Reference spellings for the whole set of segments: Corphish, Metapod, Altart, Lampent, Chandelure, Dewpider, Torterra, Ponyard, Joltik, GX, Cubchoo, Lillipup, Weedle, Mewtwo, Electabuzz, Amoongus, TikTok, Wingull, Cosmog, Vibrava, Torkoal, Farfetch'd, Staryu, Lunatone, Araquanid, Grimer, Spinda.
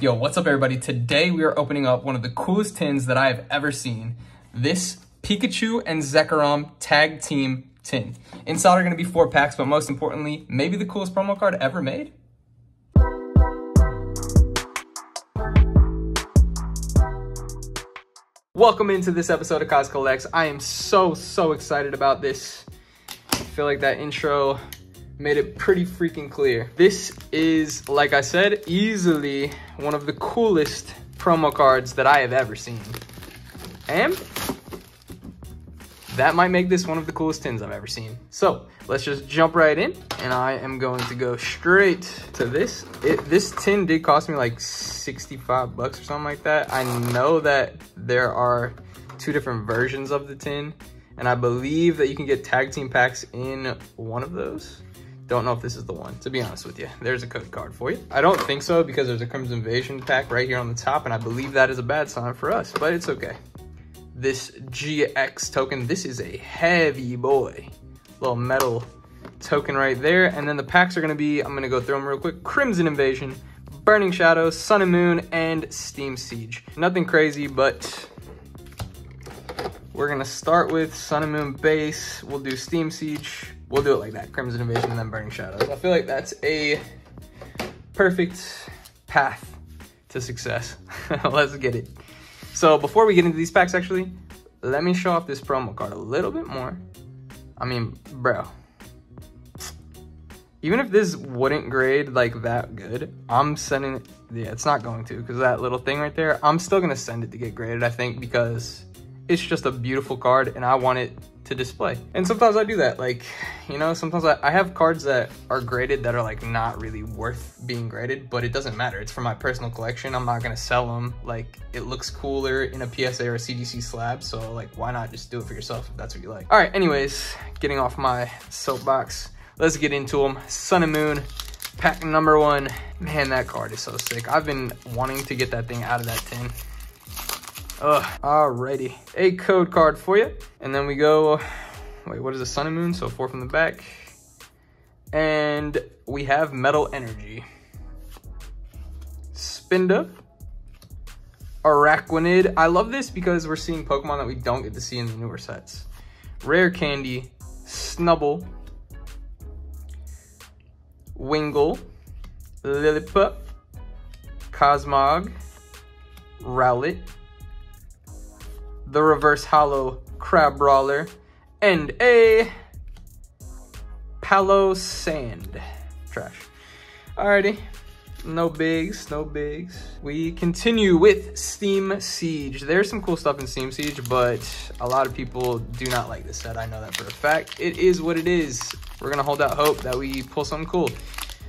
Yo, what's up everybody? Today we are opening up one of the coolest tins that I have ever seen. This Pikachu and Zekrom tag team tin. Inside are going to be 4 packs, but most importantly, maybe the coolest promo card ever made. Welcome into this episode of Koz Collects. I am so excited about this. I feel like that intro made it pretty freaking clear. This is, like I said, easily one of the coolest promo cards that I have ever seen. And that might make this one of the coolest tins I've ever seen. So let's just jump right in, and I am going to go straight to this. This tin did cost me like 65 bucks or something like that. I know that there are 2 different versions of the tin, and I believe that you can get tag team packs in one of those. Don't know if this is the one, to be honest with you. There's a code card for you. I don't think so, because there's a Crimson Invasion pack right here on the top, and I believe that is a bad sign for us, but it's okay. This GX token, this is a heavy boy. Little metal token right there. And then the packs are gonna be, I'm gonna go through them real quick. Crimson Invasion, Burning Shadows, Sun and Moon, and Steam Siege. Nothing crazy, but we're gonna start with Sun and Moon base. We'll do Steam Siege. We'll do it like that, Crimson Invasion and then Burning Shadows. I feel like that's a perfect path to success. Let's get it. So before we get into these packs, actually, let me show off this promo card a little bit more. I mean, bro, even if this wouldn't grade like that good, I'm sending it. Yeah, it's not going to, because that little thing right there, I'm still going to send it to get graded, I think, because it's just a beautiful card and I want it to display. And sometimes I do that, like, you know, sometimes I have cards that are graded that are like not really worth being graded, but it doesn't matter. It's for my personal collection. I'm not gonna sell them. Like, it looks cooler in a PSA or a CGC slab, so like, why not just do it for yourself if that's what you like. All right, anyways, getting off my soapbox, let's get into them. Sun and Moon, pack number 1. Man, that card is so sick. I've been wanting to get that thing out of that tin. Ugh. Alrighty, a code card for you, and then we go, wait, what is the Sun and Moon? So 4 from the back, and we have Metal Energy, Spinda, Araquanid. I love this because we're seeing Pokemon that we don't get to see in the newer sets. Rare Candy, Snubble, Wingull, Lillipup, Cosmog, Rowlet, the Reverse Hollow Crabrawler, and a Palo Sand. Trash. Alrighty, no bigs, no bigs. We continue with Steam Siege. There's some cool stuff in Steam Siege, but a lot of people do not like this set. I know that for a fact. It is what it is. We're gonna hold out hope that we pull something cool.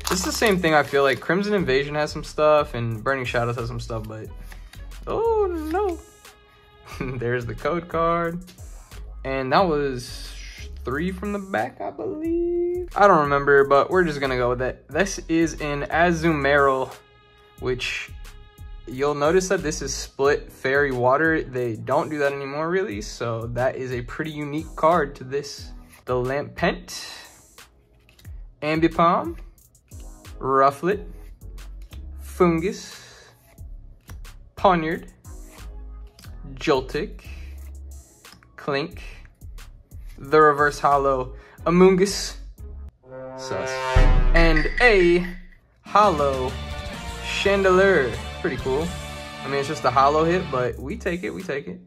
This is the same thing I feel like. Crimson Invasion has some stuff, and Burning Shadows has some stuff, but oh no. There's the code card, and that was 3 from the back, I believe. I don't remember, but we're just gonna go with it. This is an Azumarill, which you'll notice that this is split fairy water. They don't do that anymore, really, so that is a pretty unique card to this. The Lampent, Ambipom, Rufflet, Fungus, Ponyard, Joltik, Clink, the Reverse Hollow Amoongus, sus, and a Hollow Chandelure. Pretty cool. I mean, it's just a hollow hit, but we take it, we take it.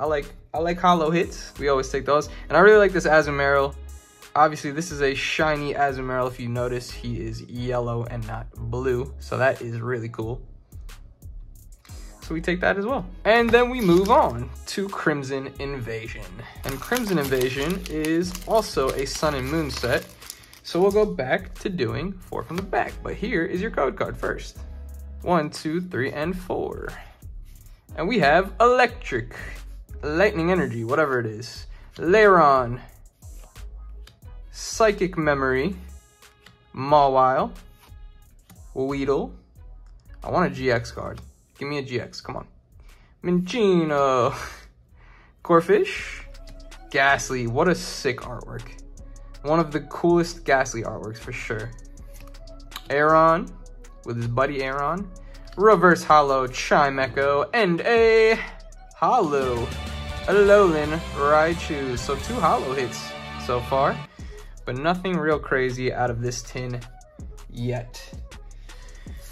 I like hollow hits. We always take those. And I really like this Azumarill. Obviously, this is a shiny Azumarill. If you notice, he is yellow and not blue, so that is really cool. So we take that as well. And then we move on to Crimson Invasion. And Crimson Invasion is also a Sun and Moon set. So we'll go back to doing 4 from the back. But here is your code card first. 1, 2, 3, and 4. And we have Electric, Lightning Energy, whatever it is, Lairon, Psychic Memory, Mawile, Weedle. I want a GX card. Give me a GX, come on. Minccino, Corphish, Ghastly. What a sick artwork. One of the coolest Ghastly artworks for sure. Aeron with his buddy Aeron. Reverse Hollow Chimecho, and a Hollow Alolan Raichu. So 2 Hollow hits so far, but nothing real crazy out of this tin yet.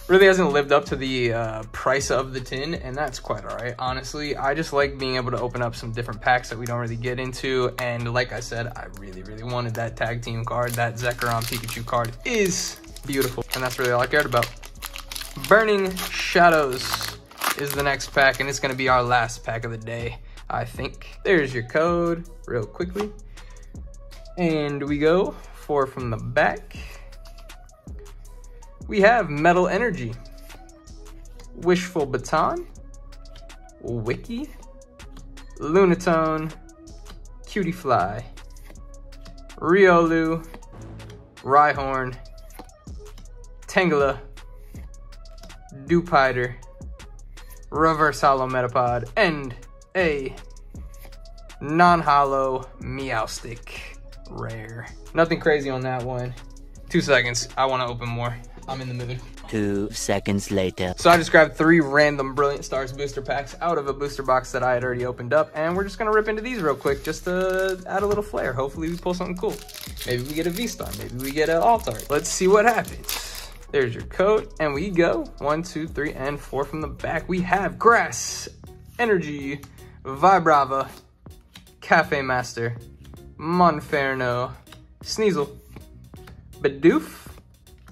Really hasn't lived up to the price of the tin, and that's quite all right. Honestly, I just like being able to open up some different packs that we don't really get into. And like I said, I really, really wanted that tag team card. That Zekrom Pikachu card is beautiful, and that's really all I cared about. Burning Shadows is the next pack, and it's going to be our last pack of the day, I think. There's your code real quickly. And we go 4 from the back. We have Metal Energy, Wishful Baton, Wiki, Lunatone, Cutie Fly, Riolu, Rhyhorn, Tangela, Dewpider, Reverse Hollow Metapod, and a non-hollow Meowstic rare. Nothing crazy on that one. 2 seconds, I want to open more. I'm in the mood. 2 seconds later. So I just grabbed 3 random Brilliant Stars booster packs out of a booster box that I had already opened up, and we're just gonna rip into these real quick just to add a little flair. Hopefully we pull something cool. Maybe we get a V-Star, maybe we get an Altart. Let's see what happens. There's your coat, and we go 1, 2, 3, and 4 from the back. We have Grass, Energy, Vibrava, Cafe Master, Monferno, Sneasel, Bidoof,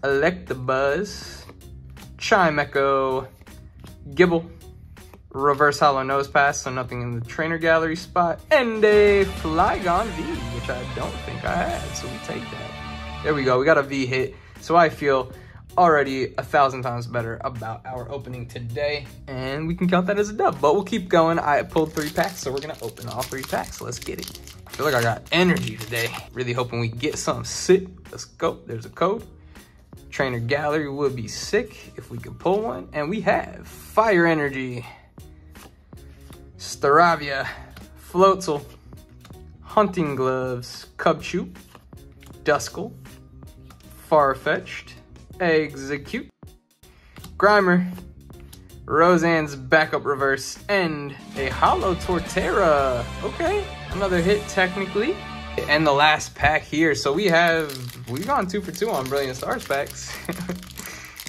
Electabuzz, Chimecho, Gibble, Reverse Hollow Nosepass, so nothing in the trainer gallery spot, and a Flygon V, which I don't think I had, so we take that. There we go, we got a V hit, so I feel already 1,000 times better about our opening today, and we can count that as a dub, but we'll keep going. I pulled 3 packs, so we're gonna open all 3 packs. Let's get it. I feel like I got energy today. Really hoping we get something sick. Let's go, there's a code. Trainer gallery would be sick if we could pull one. And we have Fire Energy, Staravia, Floatzel, Hunting Gloves, Cubchoo, Duskull, Farfetch'd, Execute, Grimer, Roseanne's Backup Reverse, and a Hollow Torterra. Okay, another hit technically. And the last pack here, so we've gone 2 for 2 on Brilliant Stars packs.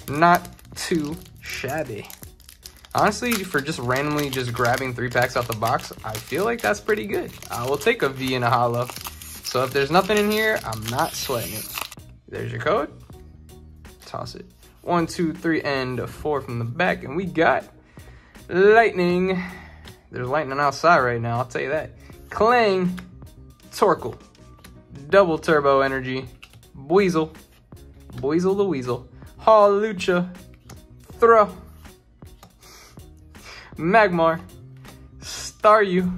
Not too shabby. Honestly, for just randomly just grabbing 3 packs out the box, I feel like that's pretty good. I will take a V and a hollow. So if there's nothing in here, I'm not sweating it. There's your code. Toss it. 1, 2, 3, and 4 from the back. And we got Lightning. There's lightning outside right now, I'll tell you that. Clang, Torkoal, Double Turbo Energy, Buizel, Buizel the Weasel, Hawlucha, Throw, Magmar, Staryu,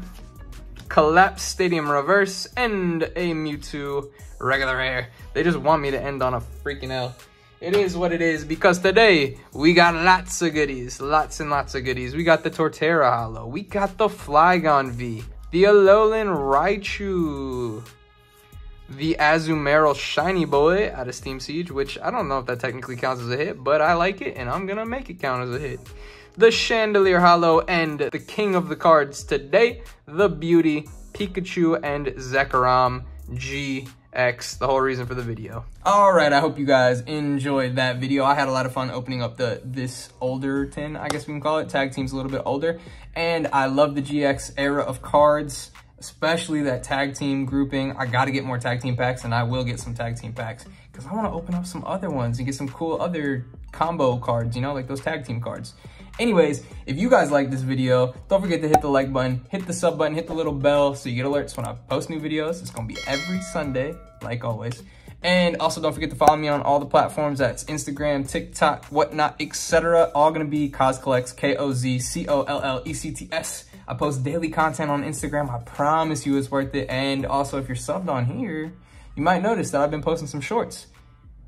Collapse Stadium Reverse, and a Mewtwo regular rare. They just want me to end on a freaking L. It is what it is, because today we got lots of goodies, lots and lots of goodies. We got the Torterra Hollow, we got the Flygon V, the Alolan Raichu, the Azumarill Shiny Boy out of Steam Siege, which I don't know if that technically counts as a hit, but I like it, and I'm going to make it count as a hit. The Chandelier Hollow, and the king of the cards today, the Beauty, Pikachu, and Zekrom GX, the whole reason for the video. All right, I hope you guys enjoyed that video. I had a lot of fun opening up this older tin, I guess we can call it. Tag team's a little bit older. And I love the GX era of cards, especially that tag team grouping. I got to get more tag team packs, and I will get some tag team packs because I want to open up some other ones and get some cool other combo cards, you know, like those tag team cards. Anyways, if you guys like this video, don't forget to hit the like button, hit the sub button, hit the little bell so you get alerts when I post new videos. It's going to be every Sunday, like always. And also, don't forget to follow me on all the platforms. That's Instagram, TikTok, whatnot, etc. All going to be Koz Collects, K-O-Z-C-O-L-L-E-C-T-S. I post daily content on Instagram. I promise you it's worth it. And also, if you're subbed on here, you might notice that I've been posting some shorts.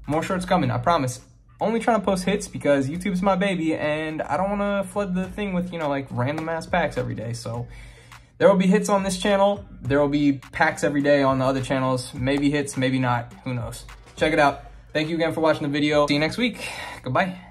More shorts coming, I promise. Only trying to post hits because YouTube's my baby, and I don't want to flood the thing with, you know, like random ass packs every day. So there will be hits on this channel. There will be packs every day on the other channels. Maybe hits, maybe not. Who knows? Check it out. Thank you again for watching the video. See you next week. Goodbye.